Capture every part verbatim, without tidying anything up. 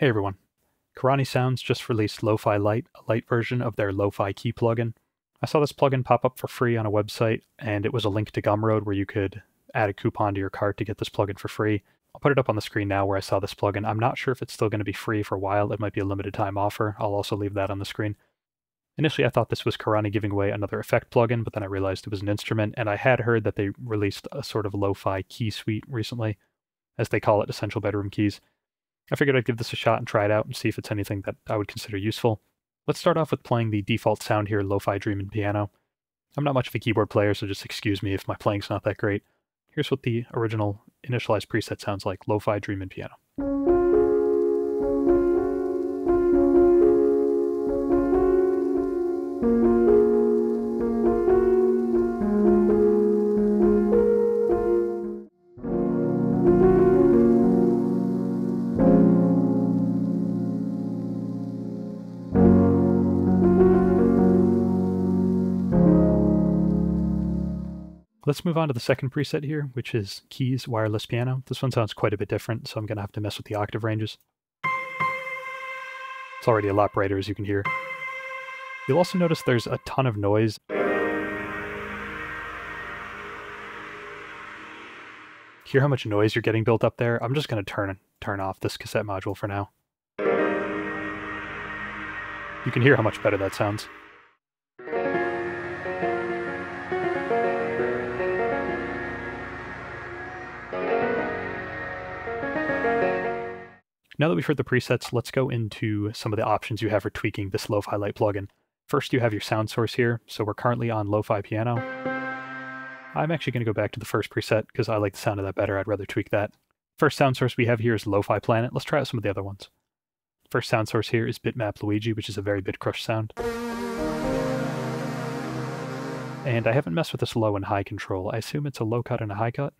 Hey everyone, Karanyi Sounds just released Lo-Fi Lite, a light version of their LoFi Key plugin. I saw this plugin pop up for free on a website, and it was a link to Gumroad where you could add a coupon to your cart to get this plugin for free. I'll put it up on the screen now where I saw this plugin. I'm not sure if it's still going to be free for a while. It might be a limited time offer. I'll also leave that on the screen. Initially, I thought this was Karanyi giving away another effect plugin, but then I realized it was an instrument, and I had heard that they released a sort of LoFi Key suite recently, as they call it, Essential Bedroom Keys. I figured I'd give this a shot and try it out and see if it's anything that I would consider useful. Let's start off with playing the default sound here, Lo-Fi Dreamin' Piano. I'm not much of a keyboard player, so just excuse me if my playing's not that great. Here's what the original initialized preset sounds like, Lo-Fi Dreamin' Piano. Let's move on to the second preset here, which is Keys Wireless Piano. This one sounds quite a bit different, so I'm going to have to mess with the octave ranges. It's already a lot brighter, as you can hear. You'll also notice there's a ton of noise. Hear how much noise you're getting built up there? I'm just going to turn turn off this cassette module for now. You can hear how much better that sounds. Now that we've heard the presets, let's go into some of the options you have for tweaking this Lo-Fi Lite plugin. First, you have your sound source here, so we're currently on Lo-Fi Piano. I'm actually going to go back to the first preset because I like the sound of that better. I'd rather tweak that. First sound source we have here is Lo-Fi Planet. Let's try out some of the other ones. First sound source here is Bitmap Luigi, which is a very bit crushed sound. And I haven't messed with this low and high control. I assume it's a low cut and a high cut.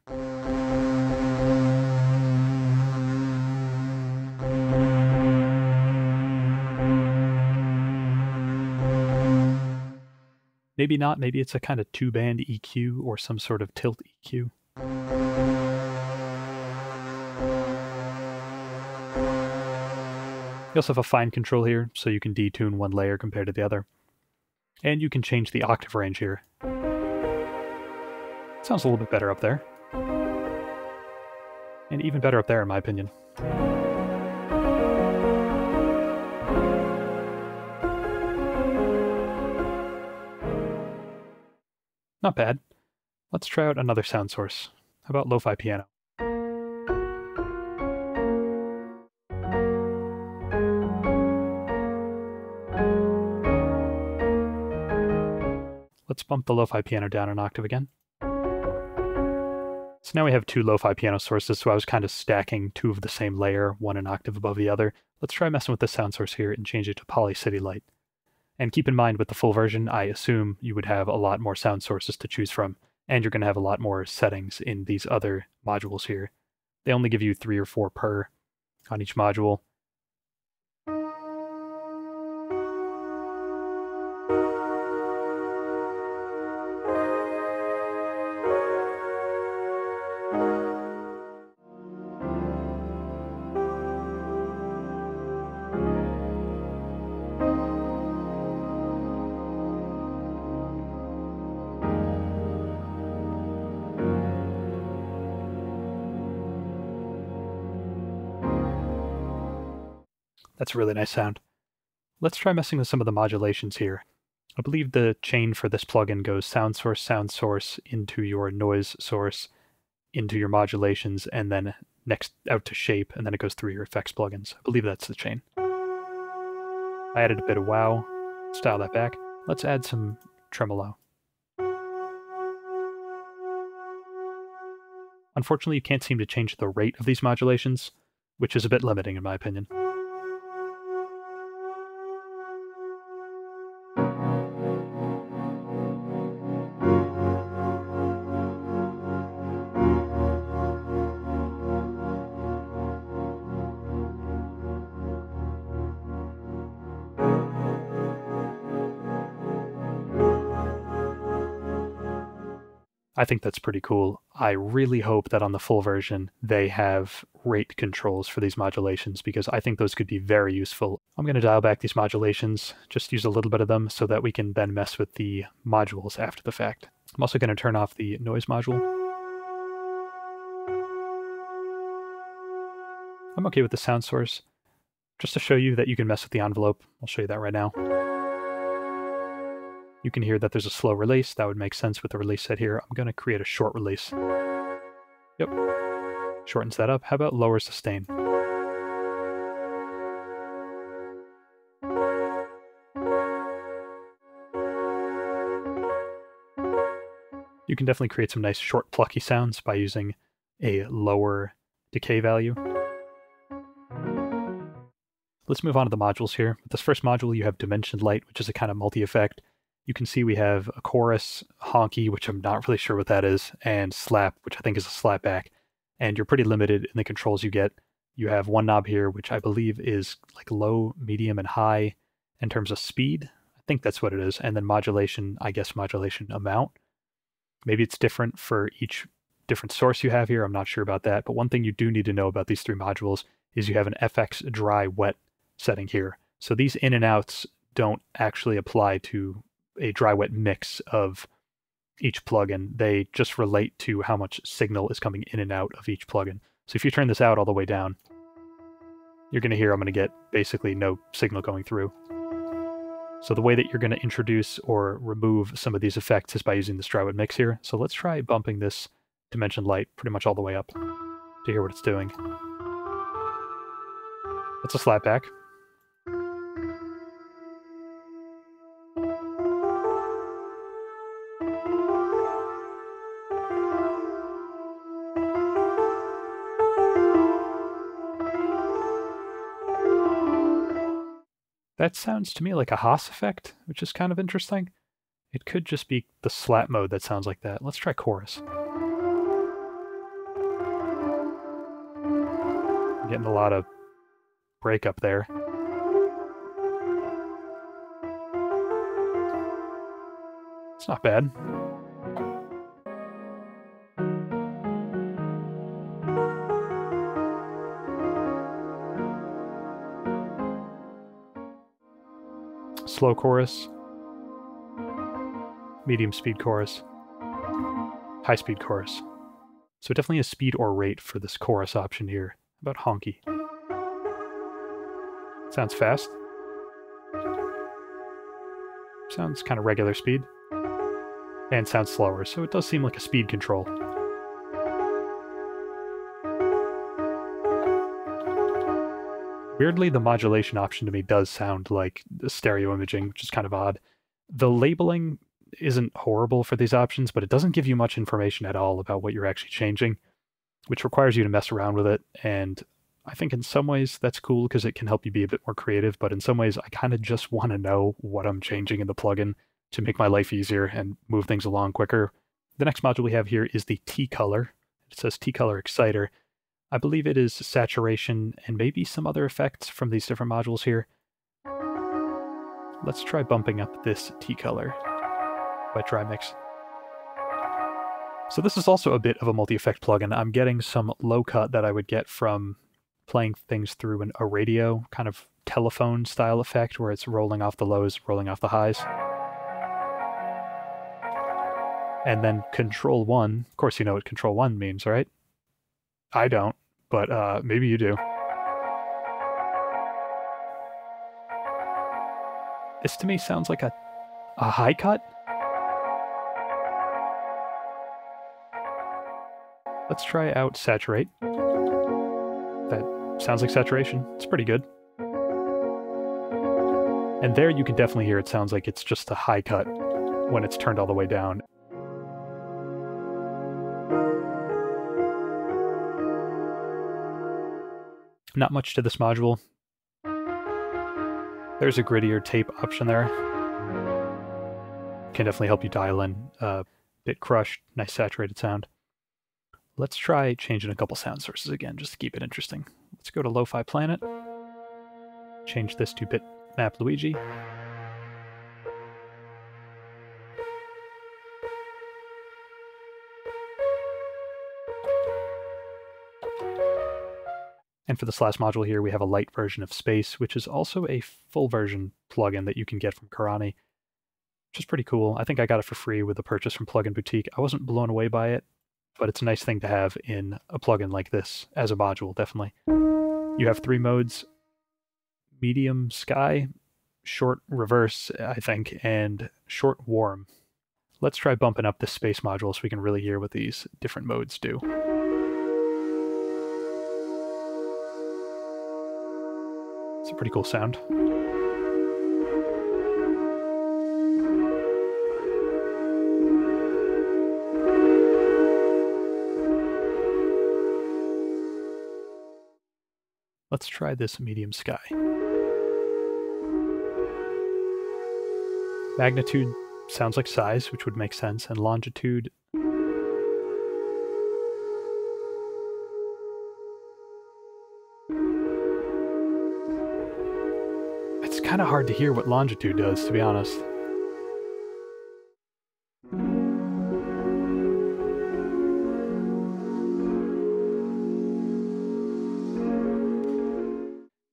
Maybe not, maybe it's a kind of two-band E Q or some sort of tilt E Q. You also have a fine control here, so you can detune one layer compared to the other. And you can change the octave range here. It sounds a little bit better up there. And even better up there, in my opinion. Not bad. Let's try out another sound source. How about Lo-Fi Piano? Let's bump the Lo-Fi Piano down an octave again. So now we have two Lo-Fi Piano sources, so I was kind of stacking two of the same layer, one an octave above the other. Let's try messing with this sound source here and change it to Poly City Light. And keep in mind, with the full version, I assume you would have a lot more sound sources to choose from, and you're going to have a lot more settings in these other modules here. They only give you three or four per on each module. That's a really nice sound. Let's try messing with some of the modulations here. I believe the chain for this plugin goes sound source, sound source, into your noise source, into your modulations, and then next out to shape, and then it goes through your effects plugins. I believe that's the chain. I added a bit of wow, style that back. Let's add some tremolo. Unfortunately, you can't seem to change the rate of these modulations, which is a bit limiting in my opinion. I think that's pretty cool. I really hope that on the full version they have great controls for these modulations because I think those could be very useful. I'm going to dial back these modulations, just use a little bit of them so that we can then mess with the modules after the fact. I'm also going to turn off the noise module. I'm okay with the sound source. Just to show you that you can mess with the envelope, I'll show you that right now. You can hear that there's a slow release. That would make sense with the release set here. I'm going to create a short release. Yep. Shortens that up. How about lower sustain? You can definitely create some nice short plucky sounds by using a lower decay value. Let's move on to the modules here. With this first module, you have Dimension Light, which is a kind of multi-effect. You can see we have a chorus, honky, which I'm not really sure what that is, and slap, which I think is a slapback. And you're pretty limited in the controls you get. You have one knob here, which I believe is like low, medium, and high in terms of speed. I think that's what it is. And then modulation, I guess modulation amount. Maybe it's different for each different source you have here. I'm not sure about that. But one thing you do need to know about these three modules is you have an F X dry wet setting here. So these in and outs don't actually apply to a dry wet mix of each plugin. They just relate to how much signal is coming in and out of each plugin. So if you turn this out all the way down, you're going to hear I'm going to get basically no signal going through. So the way that you're going to introduce or remove some of these effects is by using this dry wet mix here. So let's try bumping this Dimension Light pretty much all the way up to hear what it's doing. That's a slapback. That sounds to me like a Haas effect, which is kind of interesting. It could just be the slap mode that sounds like that. Let's try chorus. I'm getting a lot of breakup there. It's not bad. Slow chorus, medium speed chorus, high speed chorus. So definitely a speed or rate for this chorus option here. How about honky? Sounds fast. Sounds kind of regular speed. And sounds slower, so it does seem like a speed control. Weirdly, the modulation option to me does sound like stereo imaging, which is kind of odd. The labeling isn't horrible for these options, but it doesn't give you much information at all about what you're actually changing, which requires you to mess around with it. And I think in some ways that's cool because it can help you be a bit more creative, but in some ways I kind of just want to know what I'm changing in the plugin to make my life easier and move things along quicker. The next module we have here is the T-Color. It says T-Color Exciter. I believe it is saturation and maybe some other effects from these different modules here. Let's try bumping up this T-Color by dry mix. So this is also a bit of a multi-effect plugin. I'm getting some low cut that I would get from playing things through an, a radio, kind of telephone style effect where it's rolling off the lows, rolling off the highs. And then control one, of course you know what control one means, right? I don't, but uh, maybe you do. This to me sounds like a, a high cut. Let's try out saturate. That sounds like saturation. It's pretty good. And there you can definitely hear it sounds like it's just a high cut when it's turned all the way down. Not much to this module. There's a grittier tape option there. Can definitely help you dial in. Uh, bit crushed, nice saturated sound. Let's try changing a couple sound sources again, just to keep it interesting. Let's go to Lo-Fi Planet. Change this to Bitmap Luigi. for the slash module here, we have a light version of Space, which is also a full version plugin that you can get from Karanyi, which is pretty cool. I think I got it for free with a purchase from Plugin Boutique. I wasn't blown away by it, but it's a nice thing to have in a plugin like this as a module, definitely. You have three modes: medium sky, short reverse, I think, and short warm. Let's try bumping up this Space module so we can really hear what these different modes do. It's a pretty cool sound. Let's try this medium sky. Magnitude sounds like size, which would make sense, and longitude. It's kind of hard to hear what longitude does, to be honest.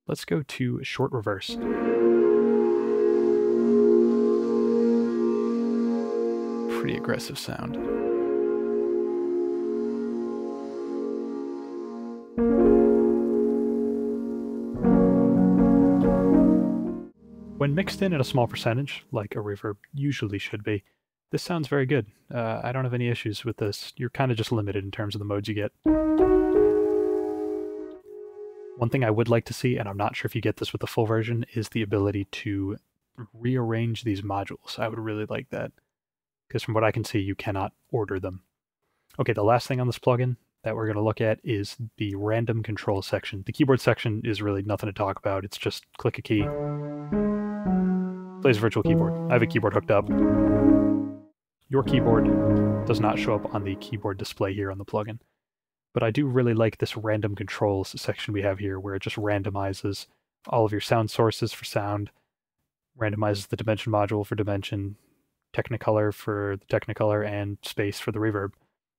Let's go to short reverse. Pretty aggressive sound. When mixed in at a small percentage, like a reverb usually should be, this sounds very good. Uh, I don't have any issues with this. You're kind of just limited in terms of the modes you get. One thing I would like to see, and I'm not sure if you get this with the full version, is the ability to rearrange these modules. I would really like that, because from what I can see, you cannot order them. Okay, the last thing on this plugin that we're going to look at is the random control section. The keyboard section is really nothing to talk about. It's just click a key, plays a virtual keyboard. I have a keyboard hooked up. Your keyboard does not show up on the keyboard display here on the plugin. But I do really like this random controls section we have here, where it just randomizes all of your sound sources for sound, randomizes the dimension module for dimension, Technicolor for the Technicolor, and Space for the reverb.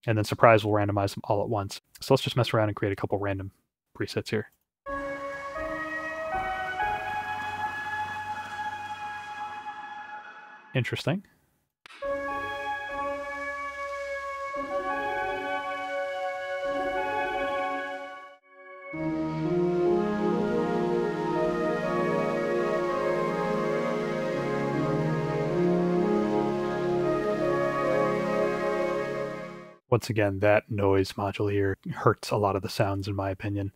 And then Surprise will randomize them all at once. So let's just mess around and create a couple random presets here. Interesting. Once again, that noise module here hurts a lot of the sounds, in my opinion.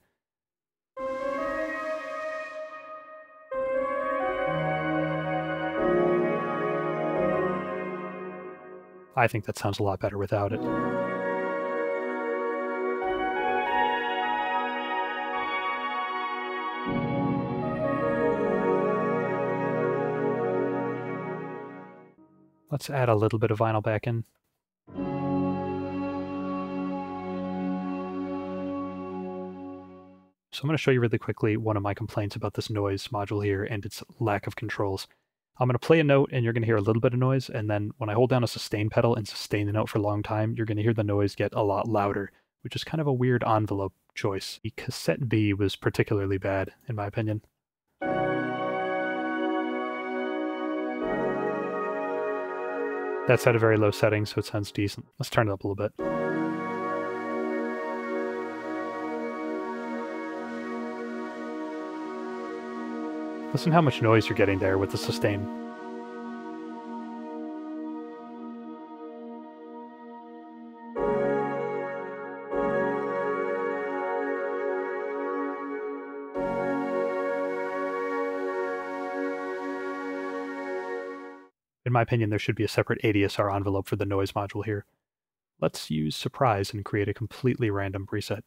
I think that sounds a lot better without it. Let's add a little bit of vinyl back in. So I'm going to show you really quickly one of my complaints about this noise module here and its lack of controls. I'm going to play a note and you're going to hear a little bit of noise, and then when I hold down a sustain pedal and sustain the note for a long time, you're going to hear the noise get a lot louder, which is kind of a weird envelope choice. The cassette B was particularly bad, in my opinion. That's at a very low setting, so it sounds decent. Let's turn it up a little bit. Listen how much noise you're getting there with the sustain. In my opinion, there should be a separate A D S R envelope for the noise module here. Let's use Surprise and create a completely random preset.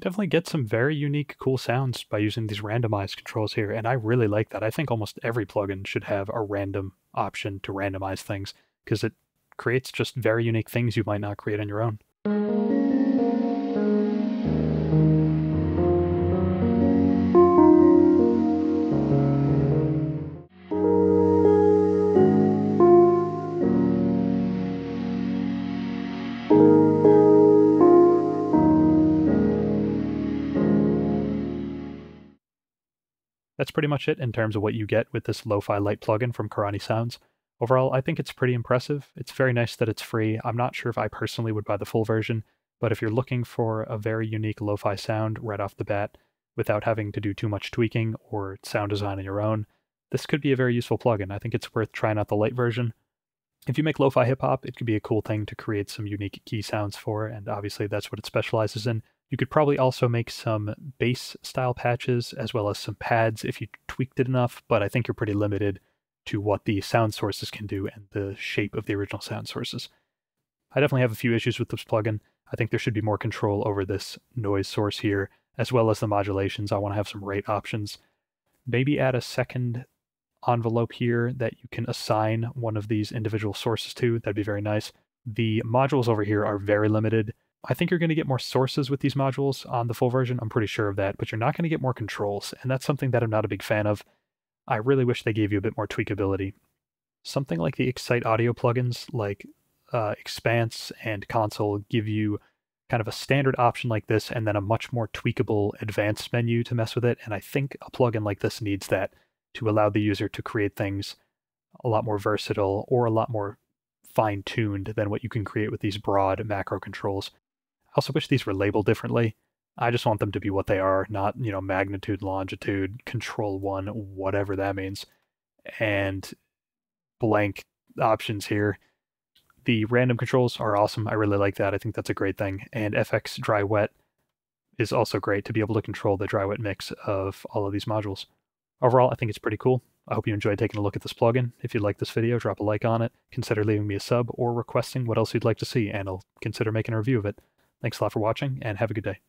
can definitely get some very unique, cool sounds by using these randomized controls here, and I really like that. I think almost every plugin should have a random option to randomize things, because it creates just very unique things you might not create on your own. That's pretty much it in terms of what you get with this Lo-Fi Lite plugin from Karanyi Sounds. Overall, I think it's pretty impressive. It's very nice that it's free. I'm not sure if I personally would buy the full version, but if you're looking for a very unique lo-fi sound right off the bat, without having to do too much tweaking or sound design on your own, this could be a very useful plugin. I think it's worth trying out the Lite version. If you make lo-fi hip-hop, it could be a cool thing to create some unique key sounds for, and obviously that's what it specializes in. You could probably also make some bass-style patches, as well as some pads if you tweaked it enough, but I think you're pretty limited to what the sound sources can do and the shape of the original sound sources. I definitely have a few issues with this plugin. I think there should be more control over this noise source here, as well as the modulations. I want to have some rate options. Maybe add a second envelope here that you can assign one of these individual sources to. That'd be very nice. The modules over here are very limited. I think you're going to get more sources with these modules on the full version. I'm pretty sure of that, but you're not going to get more controls, and that's something that I'm not a big fan of. I really wish they gave you a bit more tweakability. Something like the Excite Audio plugins, like uh, Expanse and Console, give you kind of a standard option like this, and then a much more tweakable advanced menu to mess with it, and I think a plugin like this needs that to allow the user to create things a lot more versatile or a lot more fine-tuned than what you can create with these broad macro controls. I also wish these were labeled differently. I just want them to be what they are, not, you know, magnitude, longitude, control one, whatever that means, and blank options here. The random controls are awesome. I really like that. I think that's a great thing. And F X Dry Wet is also great to be able to control the dry wet mix of all of these modules. Overall, I think it's pretty cool. I hope you enjoyed taking a look at this plugin. If you like this video, drop a like on it. Consider leaving me a sub or requesting what else you'd like to see, and I'll consider making a review of it. Thanks a lot for watching, and have a good day.